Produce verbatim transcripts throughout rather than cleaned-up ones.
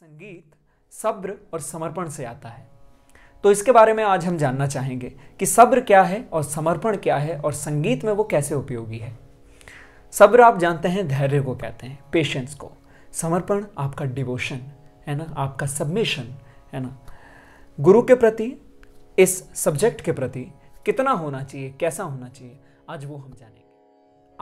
संगीत सब्र और समर्पण से आता है, तो इसके बारे में आज हम जानना चाहेंगे कि सब्र क्या है और समर्पण क्या है और संगीत में वो कैसे उपयोगी है। सब्र आप जानते हैं धैर्य को कहते हैं, पेशेंस को। समर्पण आपका डिवोशन है ना, आपका सबमिशन है ना, गुरु के प्रति, इस सब्जेक्ट के प्रति कितना होना चाहिए, कैसा होना चाहिए, आज वो हम जानेंगे।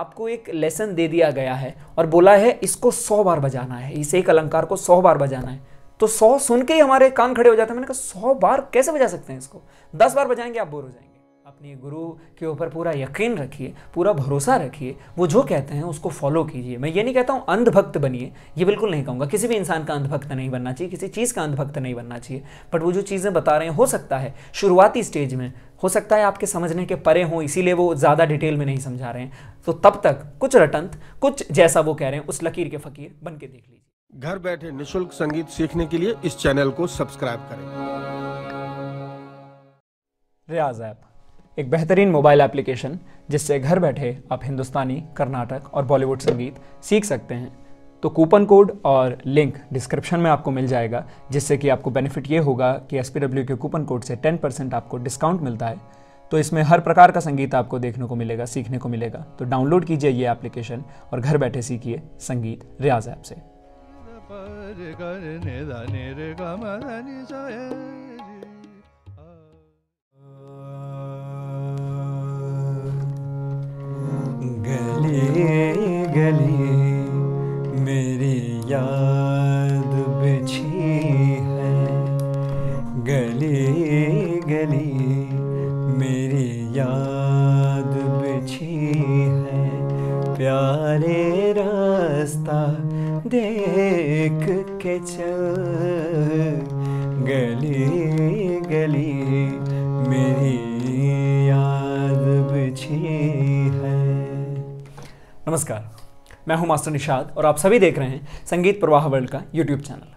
आपको एक लेसन दे दिया गया है और बोला है इसको सौ बार बजाना है, इसे एक अलंकार को सौ बार बजाना है, तो सौ सुन के ही हमारे कान खड़े हो जाते हैं। मैंने कहा सौ बार कैसे बजा सकते हैं इसको, दस बार बजाएंगे आप बोर हो जाएंगे। अपने गुरु के ऊपर पूरा यकीन रखिए, पूरा भरोसा रखिए, वो जो कहते हैं उसको फॉलो कीजिए। मैं ये नहीं कहता हूँ अंधभक्त बनिए, ये बिल्कुल नहीं कहूँगा, किसी भी इंसान का अंधभक्त नहीं बनना चाहिए, किसी चीज़ का अंधभक्त नहीं बनना चाहिए, बट वो जो चीज़ें बता रहे हैं, हो सकता है शुरुआती स्टेज में, हो सकता है आपके समझने के परे हों, इसीलिए वो ज़्यादा डिटेल में नहीं समझा रहे हैं, तो तब तक कुछ रटंत, कुछ जैसा वो कह रहे हैं उस लकीर के फ़कीर बन के देख लीजिए। घर बैठे निशुल्क संगीत सीखने के लिए इस चैनल को सब्सक्राइब करें। रियाज ऐप एक बेहतरीन मोबाइल एप्लीकेशन जिससे घर बैठे आप हिंदुस्तानी, कर्नाटक और बॉलीवुड संगीत सीख सकते हैं। तो कूपन कोड और लिंक डिस्क्रिप्शन में आपको मिल जाएगा, जिससे कि आपको बेनिफिट ये होगा कि एस पी डब्ल्यू के कूपन कोड से टेन परसेंट आपको डिस्काउंट मिलता है। तो इसमें हर प्रकार का संगीत आपको देखने को मिलेगा, सीखने को मिलेगा। तो डाउनलोड कीजिए ये एप्लीकेशन और घर बैठे सीखिए संगीत रियाज ऐप से। गली गली मेरी याद बिछी है, गली गली मेरी याद बिछी है, प्यारे रास्ता देख के चल, गली गली मेरी याद बिछी है। नमस्कार, मैं हूं मास्टर निशाद और आप सभी देख रहे हैं संगीत प्रवाह वर्ल्ड का यूट्यूब चैनल।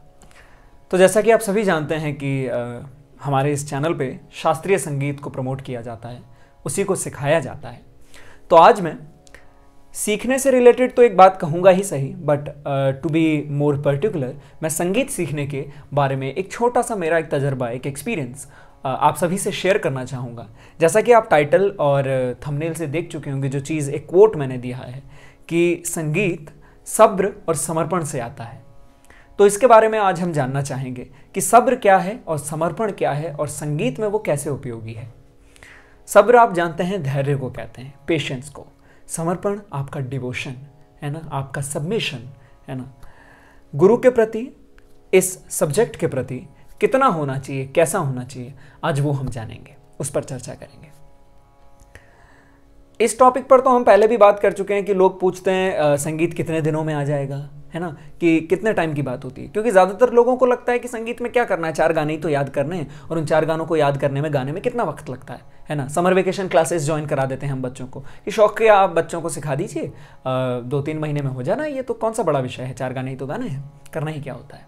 तो जैसा कि आप सभी जानते हैं कि हमारे इस चैनल पे शास्त्रीय संगीत को प्रमोट किया जाता है, उसी को सिखाया जाता है। तो आज मैं सीखने से रिलेटेड तो एक बात कहूँगा ही सही, but to be more particular, मैं संगीत सीखने के बारे में एक छोटा सा मेरा एक तजर्बा, एक एक्सपीरियंस uh, आप सभी से शेयर करना चाहूँगा। जैसा कि आप टाइटल और थंबनेल से देख चुके होंगे, जो चीज़ एक कोट मैंने दिया है कि संगीत सब्र और समर्पण से आता है, तो इसके बारे में आज हम जानना चाहेंगे कि सब्र क्या है और समर्पण क्या है और संगीत में वो कैसे उपयोगी है। सब्र आप जानते हैं धैर्य को कहते हैं, पेशेंस को। समर्पण आपका डिवोशन है ना, आपका सबमिशन है ना, गुरु के प्रति, इस सब्जेक्ट के प्रति कितना होना चाहिए, कैसा होना चाहिए, आज वो हम जानेंगे, उस पर चर्चा करेंगे। इस टॉपिक पर तो हम पहले भी बात कर चुके हैं कि लोग पूछते हैं आ, संगीत कितने दिनों में आ जाएगा, है ना, कि कितने टाइम की बात होती है, क्योंकि ज़्यादातर लोगों को लगता है कि संगीत में क्या करना है, चार गाने ही तो याद करने हैं, और उन चार गानों को याद करने में, गाने में कितना वक्त लगता है है ना। समर वेकेशन क्लासेस ज्वाइन करा देते हैं हम बच्चों को कि शौक के आप बच्चों को सिखा दीजिए, दो तीन महीने में हो जाना, ये तो कौन सा बड़ा विषय है, चार गाने ही तो गाने हैं, करना ही क्या होता है।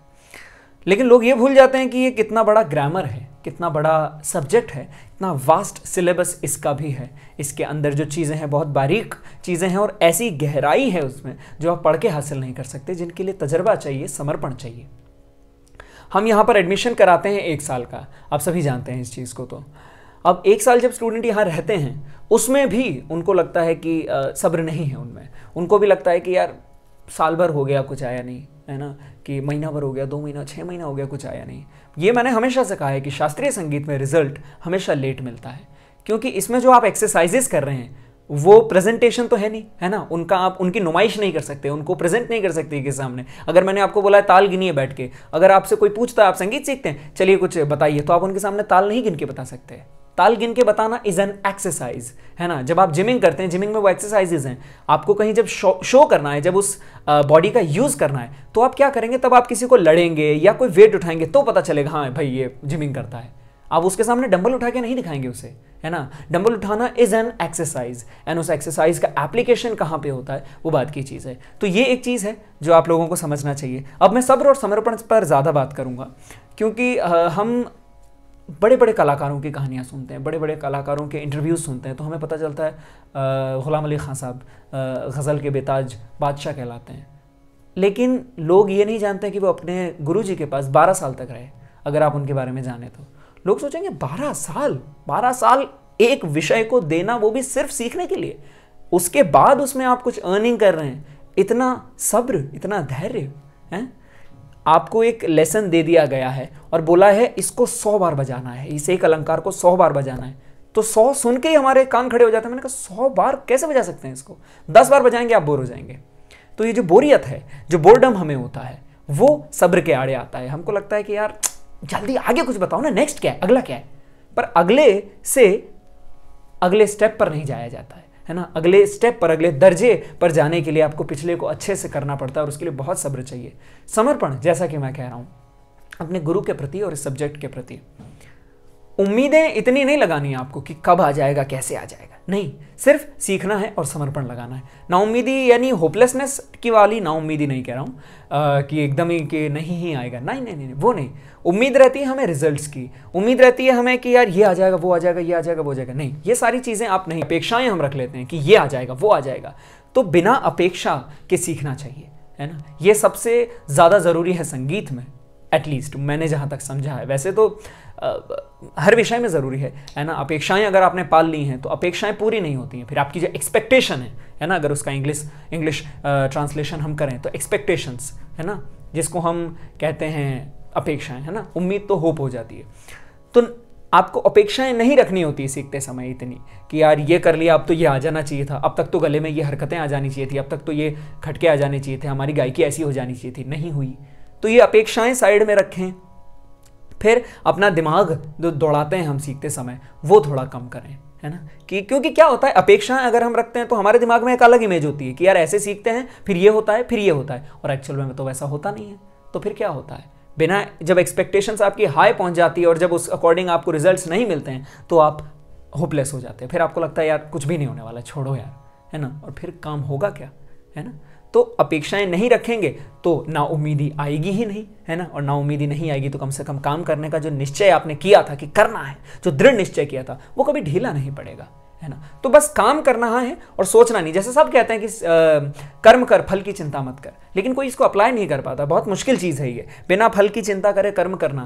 लेकिन लोग ये भूल जाते हैं कि ये कितना बड़ा ग्रामर है, कितना बड़ा सब्जेक्ट है, इतना वास्ट सिलेबस इसका भी है, इसके अंदर जो चीज़ें हैं बहुत बारीक चीज़ें हैं और ऐसी गहराई है उसमें जो आप पढ़ के हासिल नहीं कर सकते, जिनके लिए तजर्बा चाहिए, समर्पण चाहिए। हम यहाँ पर एडमिशन कराते हैं एक साल का, आप सभी जानते हैं इस चीज़ को। तो अब एक साल जब स्टूडेंट यहाँ रहते हैं, उसमें भी उनको लगता है कि सब्र नहीं है उनमें, उनको भी लगता है कि यार साल भर हो गया कुछ आया नहीं, है ना, कि महीना भर हो गया, दो महीना, छः महीना हो गया कुछ आया नहीं। ये मैंने हमेशा से कहा है कि शास्त्रीय संगीत में रिजल्ट हमेशा लेट मिलता है, क्योंकि इसमें जो आप एक्सरसाइजेस कर रहे हैं वो प्रेजेंटेशन तो है नहीं, है ना, उनका आप उनकी नुमाइश नहीं कर सकते, उनको प्रेजेंट नहीं कर सकते के सामने। अगर मैंने आपको बोला है ताल गिनिए बैठ के, अगर आपसे कोई पूछता है आप संगीत सीखते हैं, चलिए कुछ बताइए, तो आप उनके सामने ताल नहीं गिन के बता सकते। ताल गिन के बताना इज़ एन एक्सरसाइज, है ना। जब आप जिमिंग करते हैं, जिमिंग में वो एक्सरसाइजेज हैं, आपको कहीं जब शो, शो करना है, जब उस बॉडी का यूज़ करना है, तो आप क्या करेंगे, तब आप किसी को लड़ेंगे या कोई वेट उठाएंगे तो पता चलेगा हाँ भाई ये जिमिंग करता है। आप उसके सामने डंबल उठा के नहीं दिखाएंगे उसे, है ना। डंबल उठाना इज़ एन एक्सरसाइज, एंड उस एक्सरसाइज का एप्लीकेशन कहाँ पे होता है वो बात की चीज़ है। तो ये एक चीज़ है जो आप लोगों को समझना चाहिए। अब मैं सब्र और समर्पण पर ज़्यादा बात करूँगा, क्योंकि हम बड़े बड़े कलाकारों की कहानियाँ सुनते हैं, बड़े बड़े कलाकारों के इंटरव्यूज़ सुनते हैं, तो हमें पता चलता है गुलाम अली खान साहब गज़ल के बेताज बादशाह कहलाते हैं, लेकिन लोग ये नहीं जानते कि वो अपने गुरुजी के पास बारह साल तक रहे। अगर आप उनके बारे में जाने तो लोग सोचेंगे बारह साल बारह साल एक विषय को देना, वो भी सिर्फ सीखने के लिए, उसके बाद उसमें आप कुछ अर्निंग कर रहे हैं। इतना सब्र, इतना धैर्य है। आपको एक लेसन दे दिया गया है और बोला है इसको सौ बार बजाना है, इसे एक अलंकार को सौ बार बजाना है। तो सौ सुन के ही हमारे कान खड़े हो जाते हैं। मैंने कहा सौ बार कैसे बजा सकते हैं इसको? दस बार बजाएंगे आप बोर हो जाएंगे। तो ये जो बोरियत है, जो बोर्डम हमें होता है, वो सब्र के आड़े आता है। हमको लगता है कि यार जल्दी आगे कुछ बताओ ना, नेक्स्ट क्या है, अगला क्या है। पर अगले से अगले स्टेप पर नहीं जाया जाता है, है ना। अगले स्टेप पर, अगले दर्जे पर जाने के लिए आपको पिछले को अच्छे से करना पड़ता है और उसके लिए बहुत सब्र चाहिए, समर्पण। जैसा कि मैं कह रहा हूँ अपने गुरु के प्रति और इस सब्जेक्ट के प्रति उम्मीदें इतनी नहीं लगानी आपको कि कब आ जाएगा, कैसे आ जाएगा, नहीं। सिर्फ सीखना है और समर्पण लगाना है। नाउम्मीदी यानी होपलेसनेस की वाली नाउम्मीदी नहीं कह रहा हूँ कि एकदम ही कि नहीं ही आएगा, नहीं नहीं नहीं वो नहीं। उम्मीद रहती है हमें रिजल्ट्स की, उम्मीद रहती है हमें कि यार ये आ जाएगा, वो आ जाएगा, ये आ जाएगा, वो आ जाएगा, नहीं। ये सारी चीज़ें आप नहीं, अपेक्षाएँ हम रख लेते हैं कि ये आ जाएगा, वो आ जाएगा। तो बिना अपेक्षा के सीखना चाहिए, है ना। ये सबसे ज़्यादा ज़रूरी है संगीत में, एटलीस्ट मैंने जहाँ तक समझा है। वैसे तो आ, हर विषय में ज़रूरी है, है ना। अपेक्षाएं अगर आपने पाल ली हैं तो अपेक्षाएं पूरी नहीं होती हैं, फिर आपकी जो एक्सपेक्टेशन है, है ना, अगर उसका इंग्लिश इंग्लिश ट्रांसलेशन हम करें तो एक्सपेक्टेशंस, है ना, जिसको हम कहते हैं अपेक्षाएं, है ना। उम्मीद तो होप हो जाती है। तो आपको अपेक्षाएं नहीं रखनी होती सीखते समय इतनी कि यार ये कर लिया अब तो ये आ जाना चाहिए था, अब तक तो गले में ये हरकतें आ जानी चाहिए थी, अब तक तो ये खटके आ जाने चाहिए थे, हमारी गायकी ऐसी हो जानी चाहिए थी, नहीं हुई। तो ये अपेक्षाएं साइड में रखें। फिर अपना दिमाग जो दौड़ाते हैं हम सीखते समय, वो थोड़ा कम करें, है ना। कि क्योंकि क्या होता है, अपेक्षाएं अगर हम रखते हैं तो हमारे दिमाग में एक अलग इमेज होती है कि यार ऐसे सीखते हैं, फिर ये होता है, फिर ये होता है, और एक्चुअल में तो वैसा होता नहीं है। तो फिर क्या होता है, बिना जब एक्सपेक्टेशंस आपकी हाई पहुंच जाती है और जब उस अकॉर्डिंग आपको रिजल्ट्स नहीं मिलते हैं तो आप होपलेस हो जाते हैं। फिर आपको लगता है यार कुछ भी नहीं होने वाला, छोड़ो यार, है ना, और फिर काम होगा क्या, है ना। तो अपेक्षाएं नहीं रखेंगे तो नाउम्मीदी आएगी ही नहीं, है ना। और नाउम्मीदी नहीं आएगी तो कम से कम काम करने का जो निश्चय आपने किया था कि करना है, जो दृढ़ निश्चय किया था, वो कभी ढीला नहीं पड़ेगा, है ना। तो बस काम करना है और सोचना नहीं। जैसे सब कहते हैं कि आ, कर्म कर, फल की चिंता मत कर, लेकिन कोई इसको अप्लाई नहीं कर पाता। बहुत मुश्किल चीज़ है ये, बिना फल की चिंता करे कर्म करना।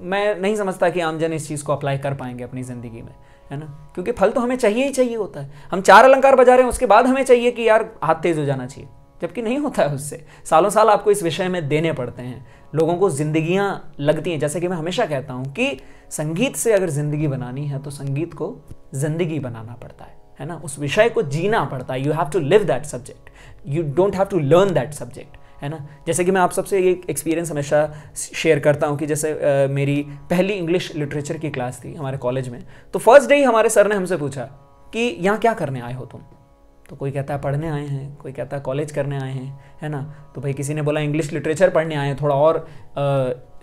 मैं नहीं समझता कि आमजन इस चीज़ को अप्लाई कर पाएंगे अपनी ज़िंदगी में, है ना। क्योंकि फल तो हमें चाहिए ही चाहिए होता है। हम चार अलंकार बजा रहे हैं, उसके बाद हमें चाहिए कि यार हाथ तेज़ हो जाना चाहिए, जबकि नहीं होता है। उससे सालों साल आपको इस विषय में देने पड़ते हैं, लोगों को जिंदगियां लगती हैं। जैसे कि मैं हमेशा कहता हूं कि संगीत से अगर ज़िंदगी बनानी है तो संगीत को ज़िंदगी बनाना पड़ता है, है ना। उस विषय को जीना पड़ता है। You have to live that subject, you don't have to learn that subject, है ना। जैसे कि मैं आप सबसे ये एक्सपीरियंस हमेशा शेयर करता हूँ कि जैसे आ, मेरी पहली इंग्लिश लिटरेचर की क्लास थी हमारे कॉलेज में। तो फर्स्ट डे ही हमारे सर ने हमसे पूछा कि यहाँ क्या करने आए हो तुम? तो कोई कहता है पढ़ने आए हैं, कोई कहता है कॉलेज करने आए हैं, है ना। तो भाई किसी ने बोला इंग्लिश लिटरेचर पढ़ने आए हैं, थोड़ा और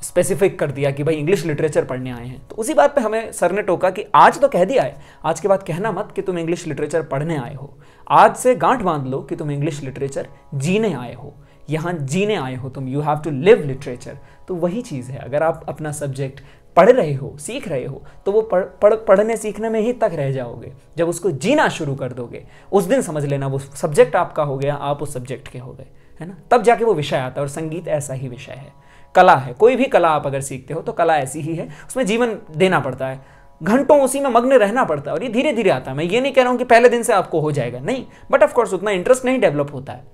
स्पेसिफिक कर दिया कि भाई इंग्लिश लिटरेचर पढ़ने आए हैं। तो उसी बात पे हमें सर ने टोका कि आज तो कह दिया है, आज के बाद कहना मत कि तुम इंग्लिश लिटरेचर पढ़ने आए हो, आज से गांठ बांध लो कि तुम इंग्लिश लिटरेचर जीने आए हो, यहाँ जीने आए हो तुम। You have to live literature. तो वही चीज़ है, अगर आप अपना सब्जेक्ट पढ़ रहे हो, सीख रहे हो, तो वो पढ़, पढ़ पढ़ने सीखने में ही तक रह जाओगे। जब उसको जीना शुरू कर दोगे, उस दिन समझ लेना वो सब्जेक्ट आपका हो गया, आप उस सब्जेक्ट के हो गए, है ना। तब जाके वो विषय आता है, और संगीत ऐसा ही विषय है। कला है, कोई भी कला आप अगर सीखते हो तो कला ऐसी ही है, उसमें जीवन देना पड़ता है, घंटों उसी में मग्न रहना पड़ता है, और ये धीरे धीरे आता है। मैं ये नहीं कह रहा हूँ कि पहले दिन से आपको हो जाएगा, नहीं, बट ऑफकोर्स उतना इंटरेस्ट नहीं डेवलप होता है।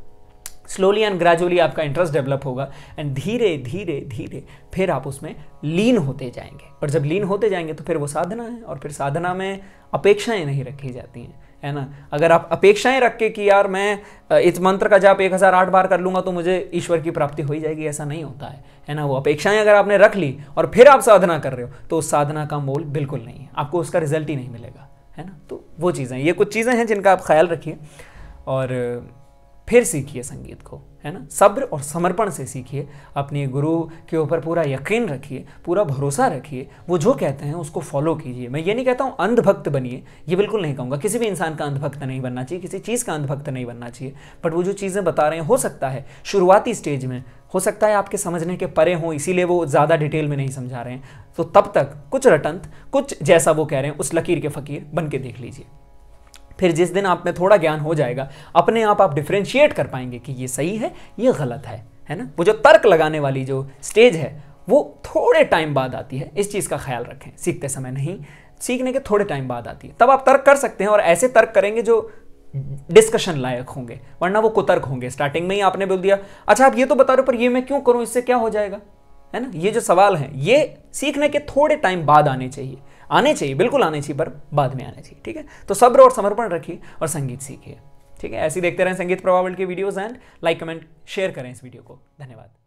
स्लोली एंड ग्रेजुअली आपका इंटरेस्ट डेवलप होगा, एंड धीरे धीरे धीरे फिर आप उसमें लीन होते जाएंगे, और जब लीन होते जाएंगे तो फिर वो साधना है, और फिर साधना में अपेक्षाएं नहीं रखी जाती हैं, है ना। अगर आप अपेक्षाएं रख के कि यार मैं इस मंत्र का जाप एक हज़ार आठ बार कर लूँगा तो मुझे ईश्वर की प्राप्ति हो ही जाएगी, ऐसा नहीं होता है, है ना। वो अपेक्षाएं अगर आपने रख ली और फिर आप साधना कर रहे हो तो उस साधना का मोल बिल्कुल नहीं है, आपको उसका रिजल्ट ही नहीं मिलेगा, है ना। तो वो चीज़ें, ये कुछ चीज़ें हैं जिनका आप ख्याल रखिए, और फिर सीखिए संगीत को, है ना। सब्र और समर्पण से सीखिए, अपने गुरु के ऊपर पूरा यकीन रखिए, पूरा भरोसा रखिए, वो जो कहते हैं उसको फॉलो कीजिए। मैं ये नहीं कहता हूँ अंधभक्त बनिए, ये बिल्कुल नहीं कहूँगा। किसी भी इंसान का अंधभक्त नहीं बनना चाहिए, किसी चीज़ का अंधभक्त नहीं बनना चाहिए, बट वो जो चीज़ें बता रहे हैं, हो सकता है शुरुआती स्टेज में, हो सकता है आपके समझने के परे हों, इसीलिए वो ज़्यादा डिटेल में नहीं समझा रहे हैं। तो तब तक कुछ रटंत, कुछ जैसा वो कह रहे हैं, उस लकीर के फ़कीर बन के देख लीजिए। फिर जिस दिन आप में थोड़ा ज्ञान हो जाएगा अपने आप आप डिफ्रेंशिएट कर पाएंगे कि ये सही है ये गलत है, है ना। वो जो तर्क लगाने वाली जो स्टेज है वो थोड़े टाइम बाद आती है, इस चीज़ का ख्याल रखें, सीखते समय नहीं, सीखने के थोड़े टाइम बाद आती है। तब आप तर्क कर सकते हैं और ऐसे तर्क करेंगे जो डिस्कशन लायक होंगे, वरना वो कुतर्क होंगे। स्टार्टिंग में ही आपने बोल दिया अच्छा आप ये तो बता रहे हो पर ये मैं क्यों करूं, इससे क्या हो जाएगा, है ना। ये जो सवाल है ये सीखने के थोड़े टाइम बाद आने चाहिए, आने चाहिए बिल्कुल आने चाहिए पर बाद में आने चाहिए, ठीक है। तो सब्र और समर्पण रखिए और संगीत सीखिए, ठीक है। ऐसे देखते रहें संगीत प्रवाह वर्ल्ड के videos and like comment share करें इस वीडियो को। धन्यवाद।